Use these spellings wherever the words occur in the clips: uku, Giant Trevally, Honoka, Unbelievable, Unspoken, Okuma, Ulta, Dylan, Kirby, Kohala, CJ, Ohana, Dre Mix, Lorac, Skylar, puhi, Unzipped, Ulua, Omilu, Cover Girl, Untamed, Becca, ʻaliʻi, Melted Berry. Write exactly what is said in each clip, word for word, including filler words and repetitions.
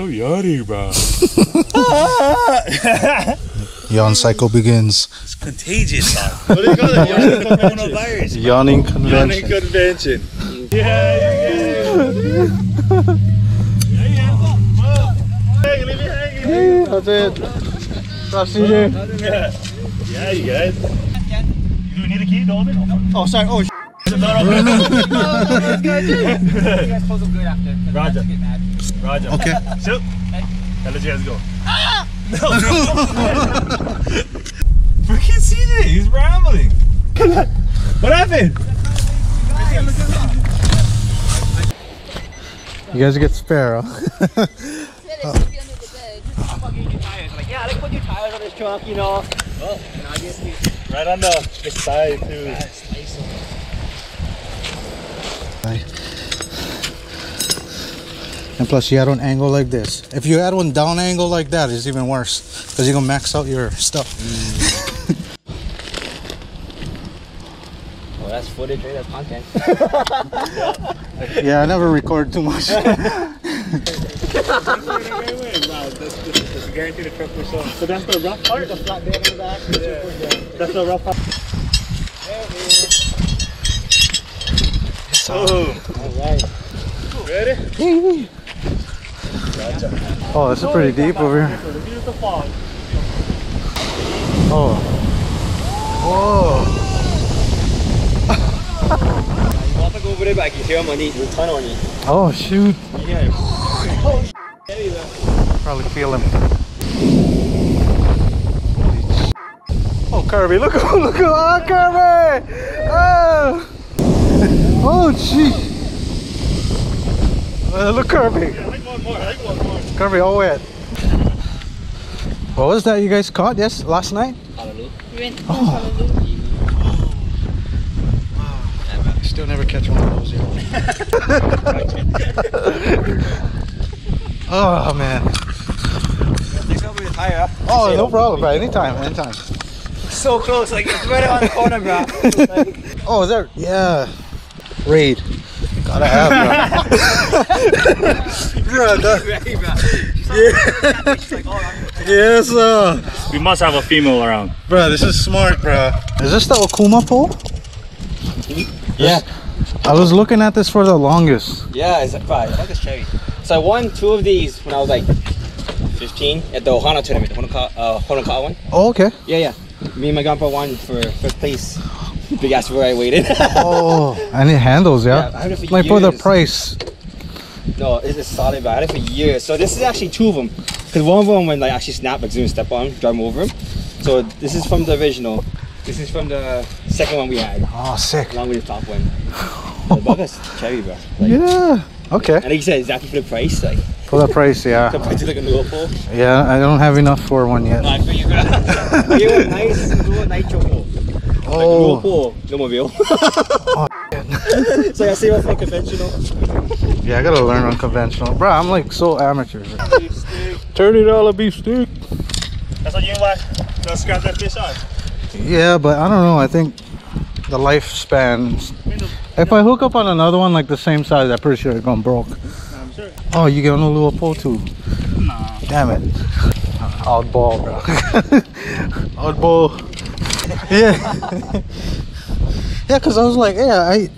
so yawny, bro. Yawn cycle begins. It's contagious. What do you call it? Yawning coronavirus. Yawning convention. Yawning convention. Yeah, yeah, yeah. Hey, that's it. That's C J. Yeah, you guys. Do we need a key to hold it? Oh, sorry. Oh, sh**. No, no, no, no. That's good. You guys pose them good after. Roger. Get mad. Roger. Okay. So, I'll let you guys go. Ah! No, no, no. Freaking C J, he's rambling. What happened? You guys get spare, huh? Oh. Yeah, I like put your tires on this trunk, you know. Oh, and obviously. Right on the, the side, too. Right. And plus, you add one angle like this. If you add one down angle like that, it's even worse. Because you're going to max out your stuff. Mm. Oh, that's footage, right? That's content. Yeah. Yeah, I never record too much. Guaranteed a trip or so. So that's the rough part? The flat band in the back. Yeah. That's the rough part. There it is. Alright. Ready? Yay. Oh, this is pretty deep over here. Oh. Whoa. Oh, shoot. Oh, probably feel him. Oh, Kirby, look, look, oh, Kirby! Oh, oh gee. Uh, look, Kirby. I like one more, I like one more. Kirby, all wet. What was that you guys caught, yes, last night? Hallelujah. We went to Hallelujah. Wow. Still never catch one of those, yeah. Oh man. Oh, no problem, bro. Anytime, anytime. So close, like it's right around the corner, bro. Like... Oh, is there? Yeah. Raid. Gotta have, bro. Bro, that... Yes, sir. We must have a female around. Bro, this is smart, bro. Is this the Okuma pole? Yeah. I was looking at this for the longest. Yeah, it's like, bro, it's like a cherry. So I won two of these when I was like fifteen at the Ohana tournament, the Honoka, uh, Honoka one. Oh, okay. Yeah, yeah. Me and my grandpa won for first place. Big ass where I waited. Oh, and it handles, yeah? Yeah, I had it for like years. For the price. No, it's a solid, but I had it for years. So this is actually two of them. Because one of them when like actually snap, like zoom, step on, drive over him. So this is from the original. This is from the second one we had. Oh, sick. Along with the top one. The bugger's cherry, bro. Like, yeah. Okay. And like you said, exactly for the price, like. For the price, yeah. Compared to like a new pole. Yeah, I don't have enough for one yet. I feel you, bro. You have a nice Ulua nitro pole. Oh. Like pole, no more wheel. Oh, shit. So I save up for conventional. Yeah, I gotta learn unconventional. Bro, I'm like so amateur. Beef steak. thirty dollar beef steak. That's what you want. Don't scratch that fish on. Yeah, but I don't know. I think the lifespan. If I hook up on another one like the same size, I'm pretty sure it's gonna broke. I'm sure. Oh, you get on a little pole too? Nah. Damn it. Oddball, bro. Oddball. Yeah. Yeah, because I was like, yeah, I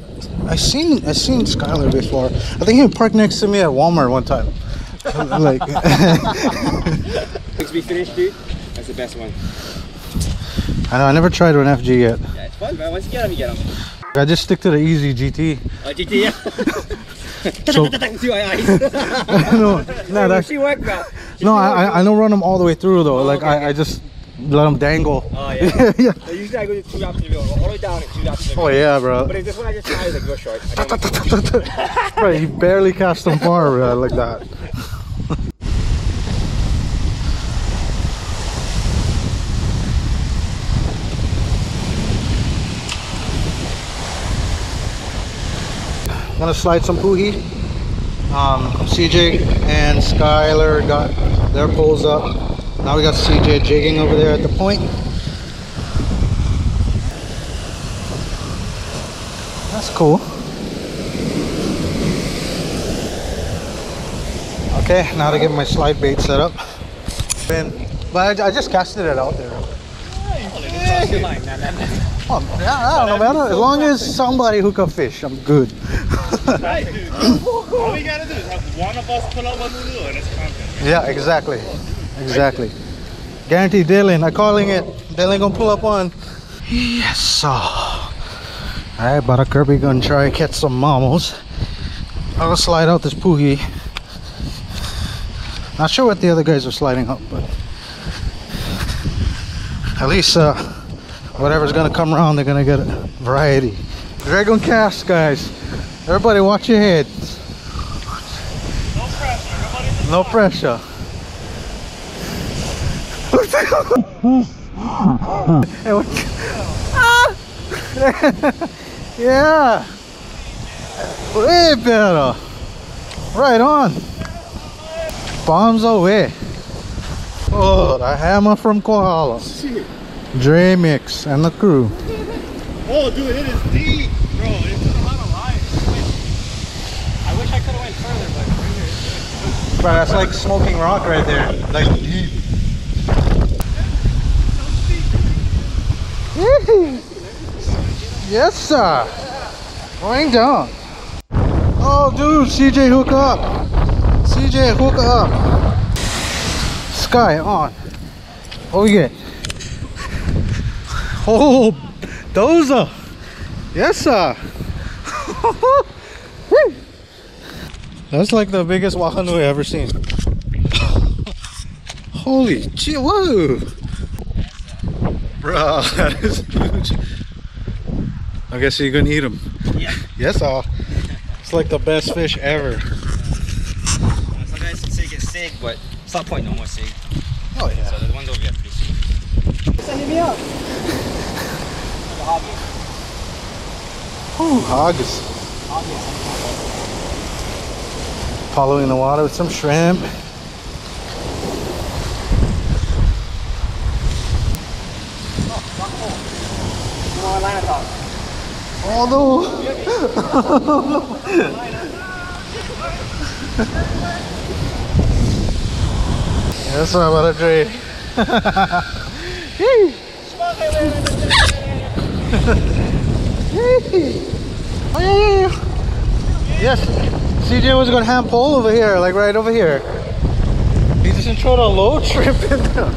I seen I seen Skylar before. I think he parked next to me at Walmart one time. Like to be finished, dude. That's the best one. I know, I never tried an F G yet. Yeah, it's fun, bro. Once you get them, you get them. I just stick to the easy G T. Oh, G T, yeah. So, no, no, that's, work, no I, I don't run them all the way through, though. Oh, like, okay, I, okay. I just let them dangle. Oh, yeah. Yeah. So usually I go to two laps in the wheel. All the way down and two laps in the wheel. Oh, yeah, bro. But if this one I just try, like, go short. Right, you barely cast them far, bro, like that. I'm gonna slide some puhi. Um, C J and Skylar got their poles up. Now we got C J jigging over there at the point. That's cool. Okay, now to get my slide bait set up. And, but I, I just casted it out there. Oh, yeah, I don't know, man. As long as somebody hook a fish, I'm good. Right, dude. All we gotta do is have one of us pull up on Ulua and it's content. Yeah, exactly. Exactly. Guarantee Dylan. I'm calling it. Dylan gonna pull up on. Yes, so. Alright, but a Kirby gonna try and catch some mammals. I'm gonna slide out this poogie. Not sure what the other guys are sliding up, but at least uh, whatever's gonna come around, they're gonna get a variety. Dragon cast, guys. Everybody, watch your heads. No pressure. Everybody's no pressure. Yeah, way better. Right on. Bombs away. Oh, the hammer from Kohala. Shit. Dre Mix and the crew. Oh, dude, it is deep, bro. It's a lot of life. I wish I could have went further, but right here it's good. Bro, that's like smoking rock right there. Like deep. Yes, sir. Going down. Oh, dude, C J, hook up. C J, hook up. Sky on. Oh, yeah. Oh, dozer. Yes, sir. That's like the biggest wahanu I've ever seen. Holy gee, whoa. Bro, that is huge. I guess you're gonna eat them. Yeah. Yes, sir. It's like the best fish ever. Uh, some guys can say get sig, but it's not point no more sig. Oh yeah. So the ones over here are pretty sig. Sending me up. The hobby. Ooh, hogs. Hobby. Following the water with some shrimp. Oh no! Yes, I'm about to trade. Yes, C J was gonna hand pole over here, like right over here. He just introed a load shrimp in there.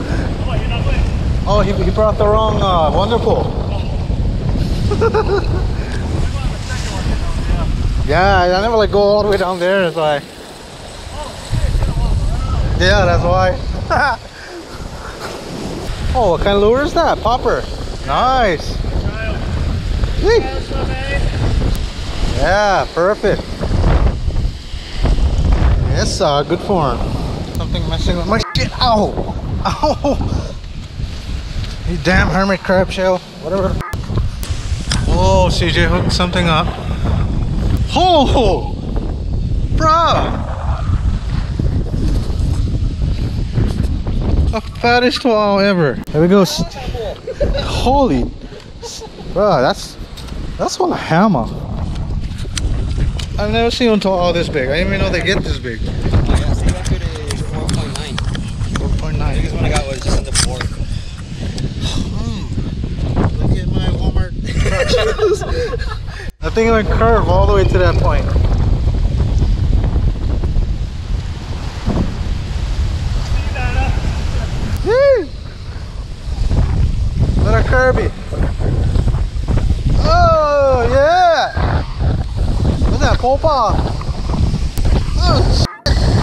Oh, he, he brought the wrong uh, wonder pole. Yeah, I never like go all the way down there, that's why. Yeah, that's why. Oh, what kind of lure is that? Popper. Nice. Yeah, perfect. Yes, uh, good form. Something messing with my shit. Ow! Ow! You damn hermit crab shell. Whatever. Whoa, C J hooked something up. Oh, bruh! The fattest wow ever. Here we go. Holy, bruh, that's that's one hammer. I've never seen one all this big. I didn't even know they get this big. I got see record is four point nine. Four point nine. The biggest one I got was just in the four. Mm. Look at my Walmart. I think it went curve all the way to that point. Woo! Little Kirby. Oh, yeah! What's that, Popa? Oh, shit!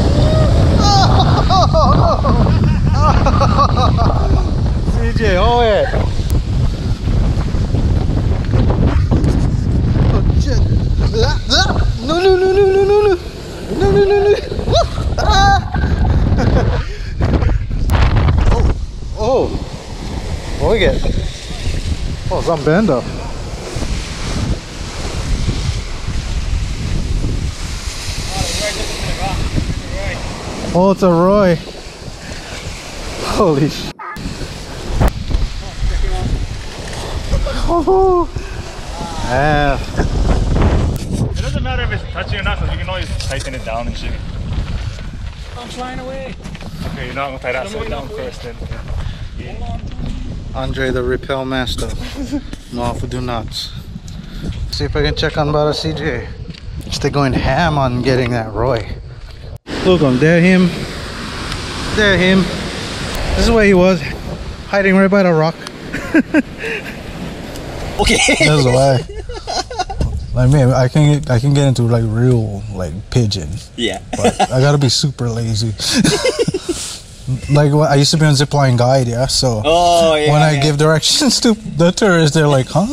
Oh! C J, hold it! No, no, no, no, no, no, no, no, no, no, no. Ah. Oh, oh, what we get? Oh, some bender. Oh, it's a Roy. Holy sh. Oh, yeah. It doesn't matter if it's touching or not, because you can always tighten it down and shit. I'm flying away. Okay, you're not going to play that side down first then. Yeah. Hold on. Andre the rappel master. No, for do nots. See if I can check on about a C J. They're going ham on getting that Roy. Look on, there him. There him. This is where he was. Hiding right by the rock. Okay. That's why. Like man, I can get I can get into like real like pigeon. Yeah. But I gotta be super lazy. Like I used to be on zipline guide, yeah. So oh, yeah, when yeah. I give directions to the tourists, they're like, huh?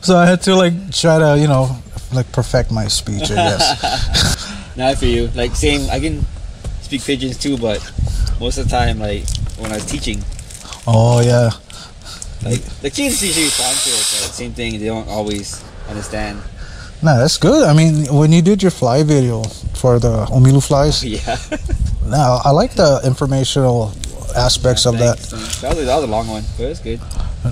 So I had to like try to, you know, like perfect my speech, I guess. Not for you. Like same, I can speak pigeons too, but most of the time, like when I was teaching. Oh yeah. Like the kids usually respond to it, but same thing. They don't always understand. Nah, that's good. I mean, when you did your fly video for the ʻōmilu flies, oh, yeah. Now I like the informational aspects yeah, of thanks, that. Thanks. That, was, that was a long one, but it was good.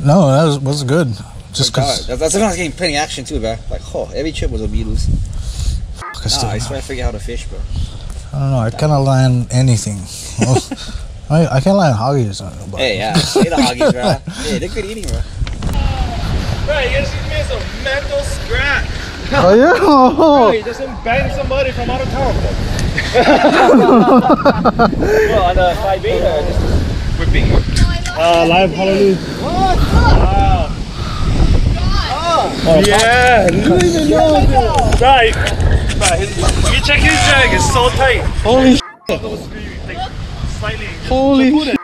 No, that was, was good. Just oh, cause that's, that's when I was getting pretty action too, bro. Like, oh, every trip was ʻōmilus. Nah, I swear I figured out how to fish, bro. I don't know. I cannot land anything. I, I can't land hoggies. Hey, yeah, say the hoggies, bro. Hey, they're good eating, bro. Bro, you guys just made some mental scratch. Oh yeah. Bro, you just banged somebody from out of town, bro. Well, on the five eight, uh, just whipping. Uh, live hallelujah. What? Wow. Oh, yeah, you don't even know, dude. Right. You check his drag, it's so tight. Holy shit. So screwy, like, slightly. Holy shit.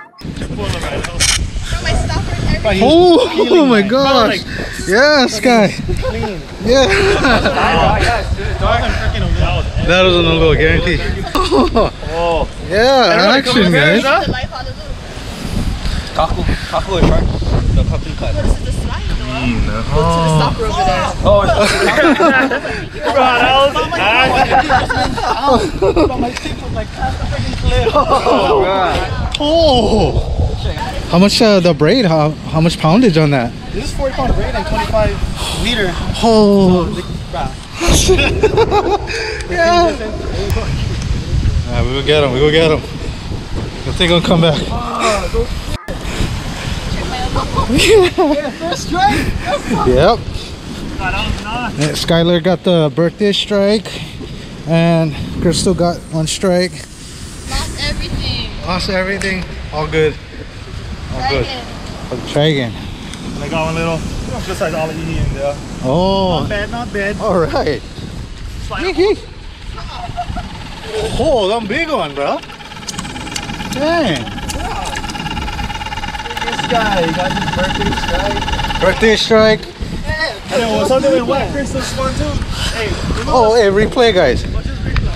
Oh, oh my gosh. Yes, guy. Yeah. That was an Ulua guarantee. Oh. Yeah, action, guys. Taco, taco or shark? The puppy cut. What's the slide? Mm, no. Oh. Go to the stopper over there. Oh, oh. How much uh, the braid? How how much poundage on that? This is forty pound braid and twenty-five liter. Oh. So, yeah. Right, we will get him. We will get him. I think he'll come back. Oh, yeah, first strike. Yep. And Skylar got the birthday strike, and Crystal got one strike. Lost everything. Lost everything. All good. All try good. Again. Try again. I got one little, just like ʻaliʻi in there. Oh. Not bad, not bad. All right. Oh, that big one, bro. Dang. Guy, you got your birthday strike. Birthday strike. Yeah, yeah, well, something went wet. Crystal scored too. Hey, oh, hey, replay, guys. Watch this replay.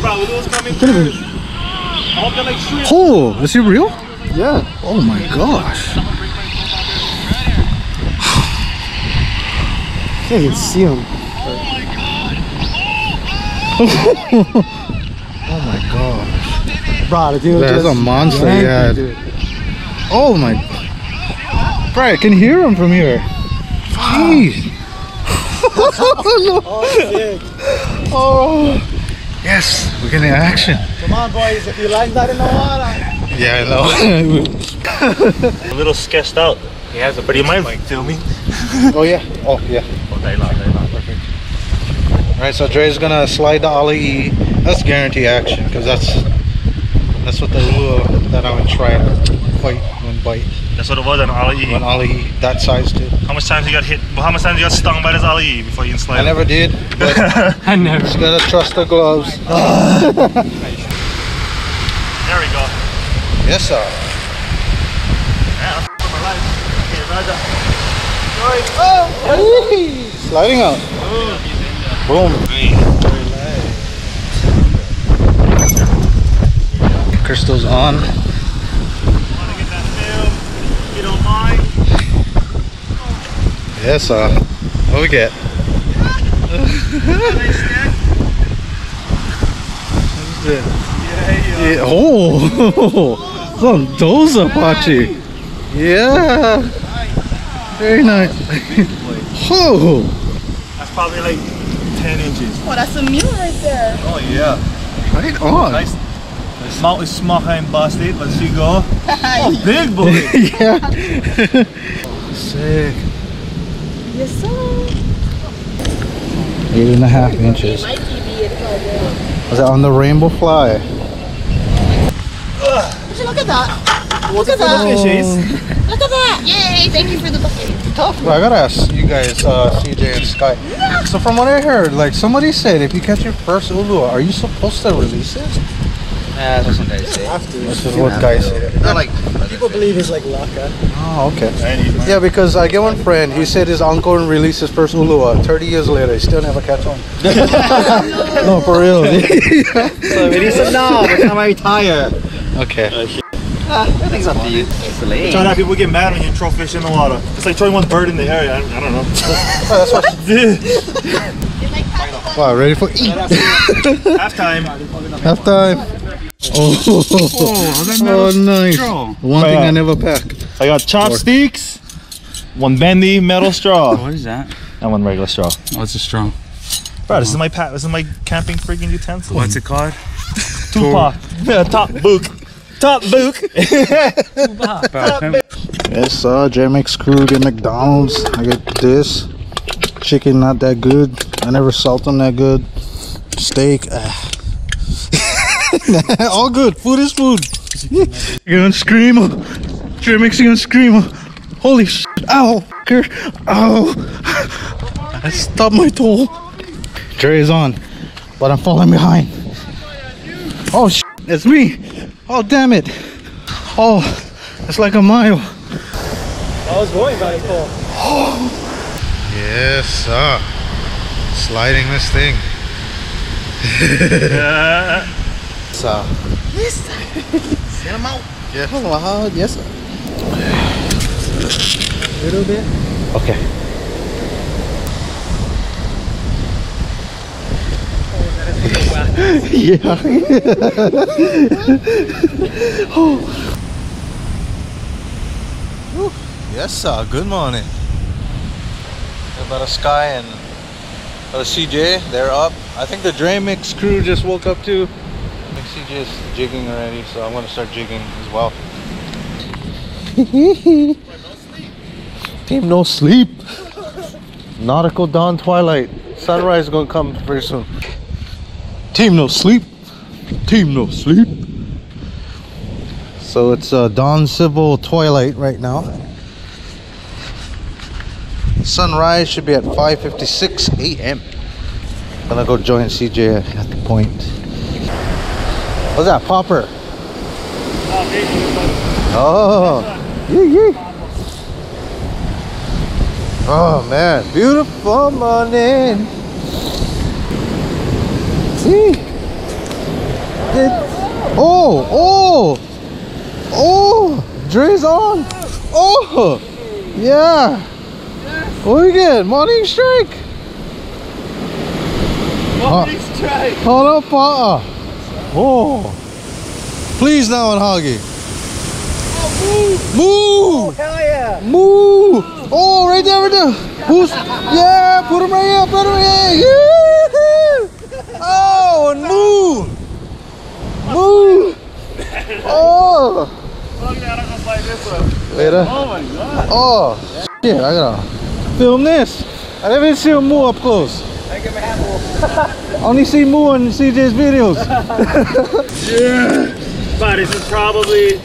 Bro, Ulua's coming through. I hope they're like shooting. Oh, is he real? Yeah. Oh my gosh. I can't even see him. Oh my god. Oh my god. Bro, dude, that's a monster, yeah. Dude. Oh my. Bro, I can hear him from here. Jeez. Oh, oh, oh. Yes, we're getting action. Come on, boys, if you like that in the water. Yeah, I know. A little sketched out. He has a pretty mind. Like, tell me. Oh, yeah. Oh, yeah. Oh, they love, they love. Perfect. Alright, so Dre's gonna slide the ʻaliʻi. That's guaranteed action, because that's. That's what the Ulua that I would try and bite when bite. That's what it was on ʻaliʻi. When ʻaliʻi that size did. How much times you got hit? How much times you got stung by this ʻaliʻi before you can slide? I never did. But I never. Just gotta trust the gloves. There we go. Yes, sir. Yeah, that's my life. Okay, Raja. Oh, hey. Sliding out. Oh. Boom. Hey. Crystal's on. I want to get that film, if you don't mind. Oh. Yes, sir. What we get? Yeah, yeah. Oh! Some those Apache. Yeah! Very nice. Oh! That's probably like ten inches. Oh, that's a mule right there. Oh, yeah. Right on. Nice. The mouth is small and busted, but she go. Oh, big boy. Yeah. Oh, sick. Yes, sir. Eight and a half inches. Was that on the rainbow fly? Would you look at that? Look at that. Oh. Look at that. Yay, thank you for the bucket. Tough. Well, I gotta ask you guys, uh, C J and Sky. Yeah. So from what I heard, like somebody said, if you catch your first Ulua, are you supposed to release it? Nah, that's what guys say. That's what guys say. Not like people believe it's like laka. Oh, okay. Yeah, because I get one friend. He said his uncle released his first Ulua. thirty years later, he still never catch one. No, for real. So it is now. By the time I retire. Okay. Ah, everything's up to you. Trying to people get mad when you throw fish in the water. It's like throwing one bird in the area. I, I don't know. Oh, that's what I did. Wow, ready for eat. Half time. Half time. Oh, oh, oh nice. Straw. One I thing got, I never packed. I got chopsticks, one bendy metal straw. What is that? And one regular straw. What's oh, a straw? Bro, oh. This is my pack. This is my camping freaking utensil. What's it called? Tupac. Yeah, top book. Top book. Tupac. Top book. Yes, uh, Dre Mix crew get McDonald's. I get this. Chicken not that good. I never salt them that good. Steak. Ah. All good. Food is food. You're gonna scream. Dre Mix, you're gonna scream. Holy shit. Ow. Ow. I stopped my toe. Dre is on, but I'm falling behind. Oh shit. It's me. Oh damn it. Oh, it's like a mile. I was going by the pole. Oh. Yes, sir. Sliding this thing. Yeah. Uh, yes, sir. Send them out. Yeah. Hold on, how, yes, sir. A little bit. Okay. Oh, yeah. Oh. Yes, sir. Good morning. About a Sky and about a C J. They're up. I think the Dre Mix crew just woke up too. C J is jigging already, so I'm gonna start jigging as well. Team no sleep. Nautical dawn, twilight, sunrise gonna come very soon. Team no sleep. Team no sleep. So it's uh, dawn, civil, twilight right now. Sunrise should be at five fifty-six A M Gonna go join C J at the point. What's that, popper? Oh, yeah, yeah. Oh man, beautiful morning. See? Oh, oh, oh, Dre's on. Oh, yeah. What do we get? Morning strike. Morning strike. Hold up, papa. Oh, please now on Hoggy. Oh, move. Move. Oh, hell yeah. Move. Oh, right there, right there. Who's, yeah, put him right here, put him right here. Yeah. Oh, and move. Move. Oh. Look at I'm gonna play this one. Later. Oh my God. Oh, shit, I gotta film this. I never see him move up close. I give him a handful. Only see Moo on C J's videos. Yeah. But this is probably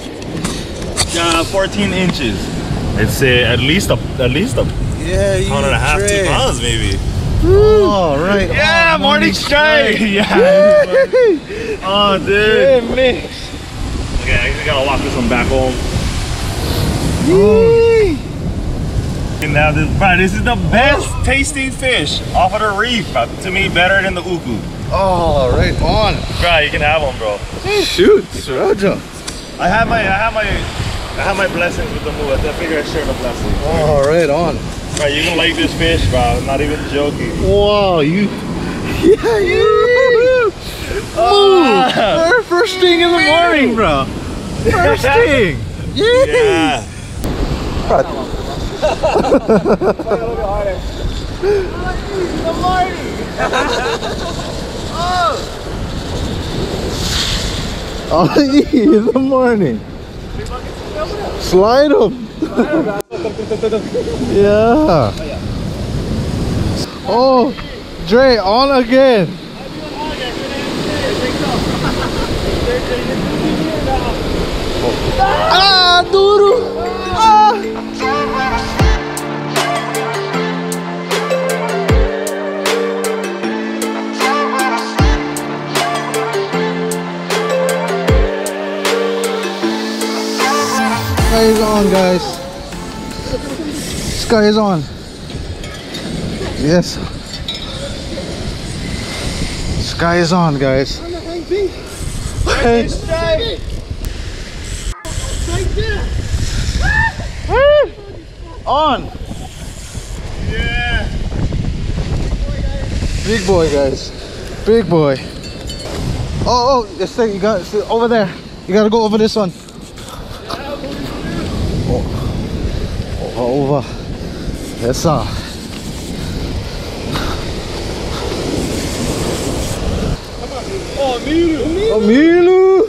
uh, fourteen inches. It's uh, at least a at least a yeah, pound and a half, two pounds maybe. All oh, right. Yeah, oh, morning strike. Yeah. Oh, dude. Yeah, mix. Okay, I just gotta lock this one back home. Yee. Now this, bro, this is the best tasting fish off of the reef, bro. To me, better than the uku. Oh, right on, bro. You can have one, bro. Shoot, Siraja. I have my, I have my, I have my blessings with the move. I figure I share the blessings. Oh, right on. Bro, you gonna like this fish, bro. I'm not even joking. Wow, you. Yeah, you. Oh, uh, first thing in the morning, bro. First thing. Yeah. Bro. Play a little bit harder. Good morning. Oh! Oh, in the morning. Slide him. Yeah. Oh, Dre, on again. Ah, duro. Sky is on, guys. Sky is on. Yes. Sky is on, guys. On. Yeah. Big boy, guys. Big boy. Oh, oh, this thing you got over there. You gotta go over this one. Over. Yes, sir. ʻŌmilu! ʻŌmilu!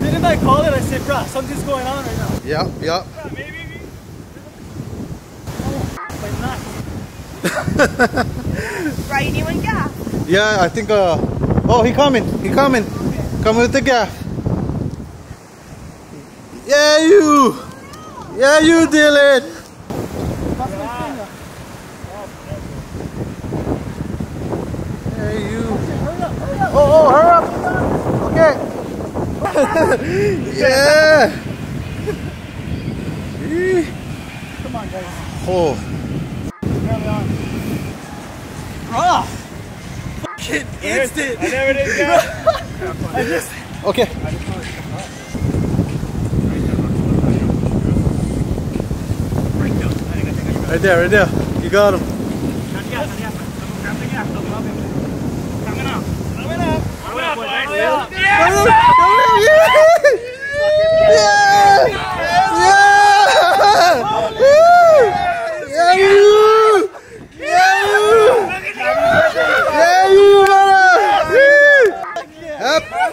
Didn't I call it? I said, bruh, something's going on right now. Yep, yep. Yeah, maybe. Oh, but not. Right, you need one gaff. Yeah, I think. Uh... Oh, he coming. He coming. Okay. Coming with the gaff. Yeah, you! Yeah, you, Dylan! Yeah, you! Oh, oh, hurry up! Okay! Yeah! Come on, guys. Oh. Bruh! Fucking instant! I never did that! I just. Okay. Right there, right there. You got him. Coming up. Coming up. Coming up, boys. Yeah! Yeah! Yeah!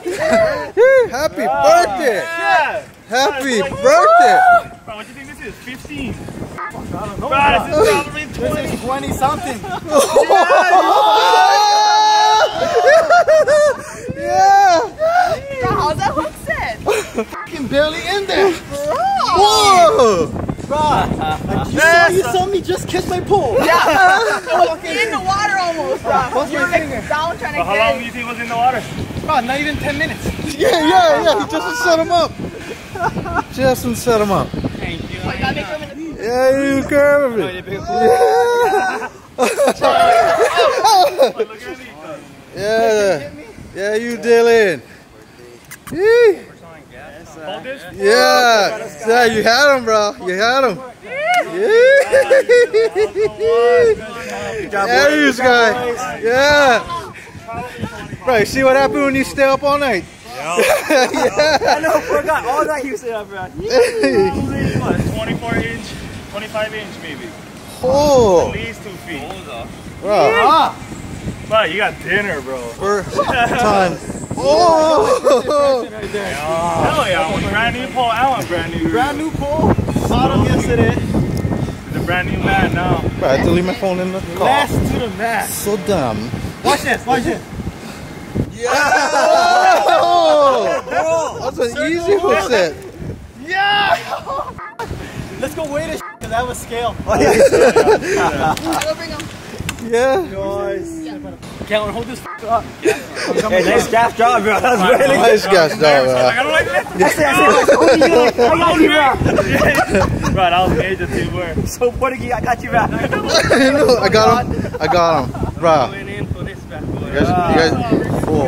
Yeah! Happy birthday! Yeah. Happy birthday! Bro, what do you think this is? fifteen? I don't know. Bro, this is probably twenty. This is twenty something. Yeah! Yeah! How's that hook set? Fucking barely in there. Bro! Whoa! Bro! Like you, saw, you saw me just kiss my pool. Yeah! I was in the water almost, bro. What's you were like down trying to get it. How long do you think it was in the water? Bro, not even ten minutes. Yeah, yeah, yeah, he just set him up. Justin set him up. Thank you. Oh, I gotta make room in the... Yeah, you Kirby. Yeah. Yeah. Yeah, you Dylan. Yeah. Yeah. Yeah, you had him, bro. You had him. Yeah. Yeah, you guys. Yeah. Right. See what happens when you stay up all night. Yeah. Yeah. I know, I forgot all that you said up, bro. twenty-four inch, twenty-five inch maybe. Oh! At least two feet. Bro. Yeah. Bro, you got dinner, bro. First time. Oh! Hell yeah, brand new pole, I want brand new. Brand new pole? Bottom yesterday. It's a brand new man now. Bro, I had to leave my phone in the car. Last to the mat. So dumb. Watch this, watch this. Yeah! Oh, bro, that's an easy hook set. Yeah! Let's go weigh this because that was scale. Oh, yeah. Yeah. Yeah. Go bring him. Yeah. Nice. Yeah. Can't hold this up. Yeah. Hey, nice gas job, bro. That was really nice gas job, bro. I don't like that. I got you, bro. Bro, that was major too, bro. So funny, I got you, bro. No, I got him. I got him, bro. You guys, you guys, cool.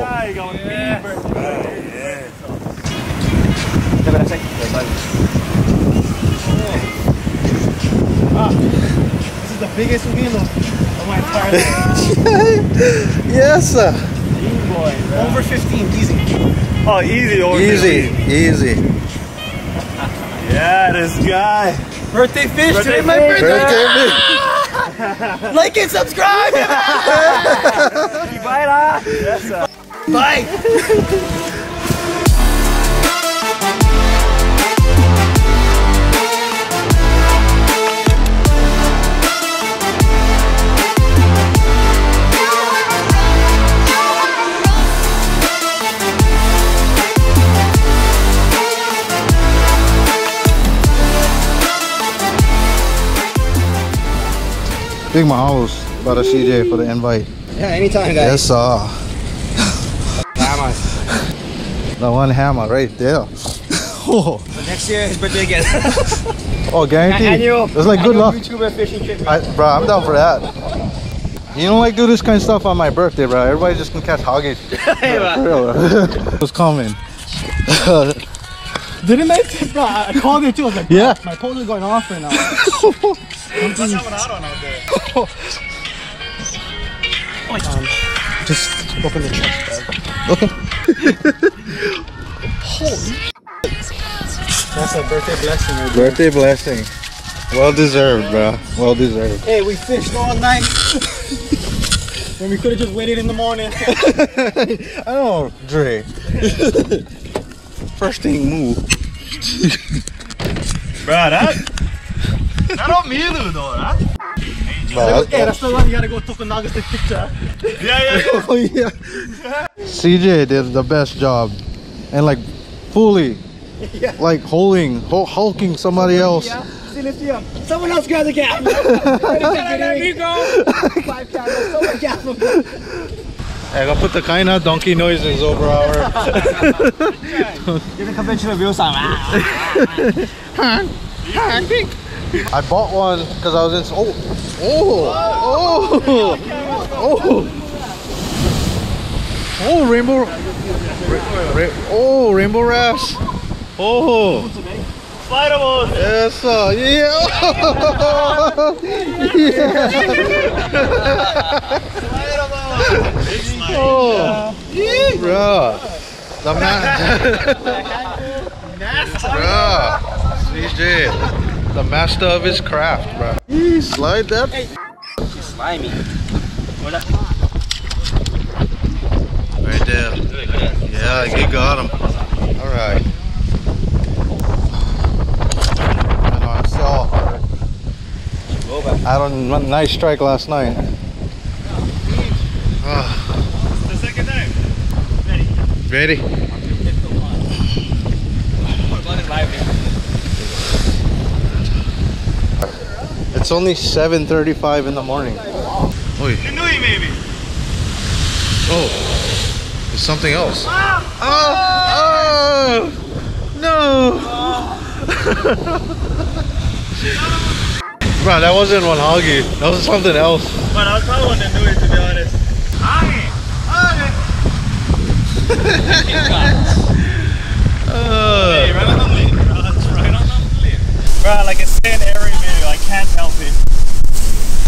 This is the biggest wheel of my entire life. Yes, sir. Over fifteen, easy. Oh, easy, over easy, fifteen. Easy, easy. Yeah, this guy. Birthday fish, birthday today, my birthday. Birthday fish. Like and subscribe! Bye! Big mahalos, brother C J, for the invite. Yeah, anytime, guys. Yes, sir. Hammers. The one hammer right there. Oh. So next year is birthday again. Oh, guaranteed. Annual, it's like good luck. YouTuber fishing trip. I, bro, I'm down for that. You don't like do this kind of stuff on my birthday, bro. Everybody just can catch hoggies. Hey, bro. What's coming? Didn't I? Bro, I called it too. I was like, yeah. My pole is going off right now. What's going on out there? um, just open the chest bag. Okay. Holy. That's a birthday blessing. Right there. Birthday blessing. Well deserved, bro. Well deserved. Hey, we fished all night. And we could have just waited in the morning. I don't know, Dre. First thing move. Bro, that not ʻŌmilu though, huh? Hey, no, hey, that's the one you gotta go Tokunaga's picture. Yeah, yeah, yeah. Oh, yeah. C J did the best job. And like fully yeah. Like holding ho hulking somebody else. Yeah. Someone else got the gap. Five times, someone got the gap. I gotta put the kind of donkey noises over our... Give the conventional wheel sound. I bought one because I was in... Oh! Oh! Oh! Oh! Oh, rainbow... Oh, rainbow rafts! Oh! Spider-Man! Yes, sir! Yeah! Yeah! Oh, yeah. Bro, the master, the master of his craft, bro. He slide that. Hey. She's slimy. Right there. Yeah, you got him. All right. And I saw. I don't. Nice strike last night. Uh. Ready? It's only seven thirty-five in the morning. Oi. Maybe. Oh, there's something else. Ah! Oh! Oh! No! Oh. Bro, that wasn't one hoggy. That was something else. But I was probably one that knew it, to be honest. uh, hey, right on the lid, bro. It's right on the lid. Bro, like it's an airy video. I can't help it.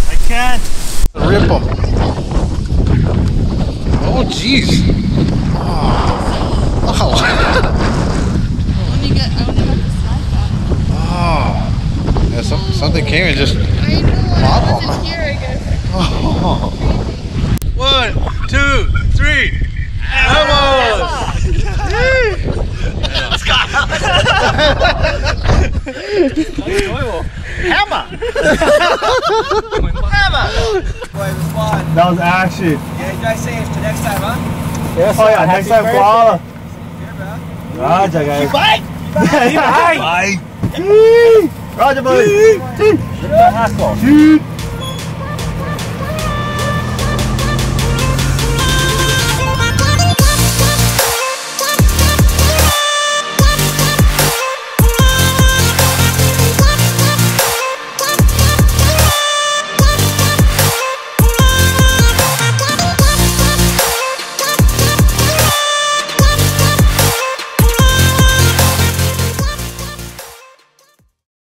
I can't. Rip him. Oh, jeez. Oh. Oh. I only got the slide down. Oh. Yeah, some, something came and just. I know. I wasn't here, I guess. Oh. One, two, three. Vamos! Hammer! Hammer! That was action. Yeah, you guys safe to next time, huh? Yes, oh yeah, next time for all. Roger, guys. Bye! Bye! Bye! Roger, buddy.